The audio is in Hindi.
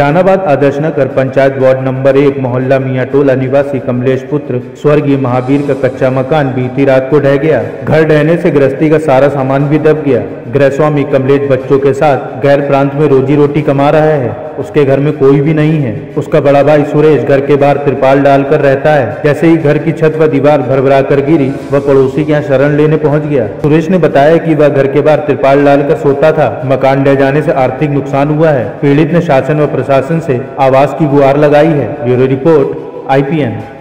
जहानाबाद आदर्श नगर पंचायत वार्ड नंबर 1 मोहल्ला मियाँ टोला निवासी कमलेश पुत्र स्वर्गीय महावीर का कच्चा मकान बीती रात को ढह गया। घर ढहने से गृहस्थी का सारा सामान भी दब गया। गृह स्वामी कमलेश बच्चों के साथ गैर प्रांत में रोजी रोटी कमा रहा है। उसके घर में कोई भी नहीं है। उसका बड़ा भाई सुरेश घर के बाहर तिरपाल डालकर रहता है। जैसे ही घर की छत व दीवार भरभरा कर गिरी, वह पड़ोसी के यहाँ शरण लेने पहुँच गया। सुरेश ने बताया कि वह घर के बाहर तिरपाल डालकर सोता था। मकान ढह जाने से आर्थिक नुकसान हुआ है। पीड़ित ने शासन व प्रशासन से आवास की गुहार लगाई है। Bureau report IPN।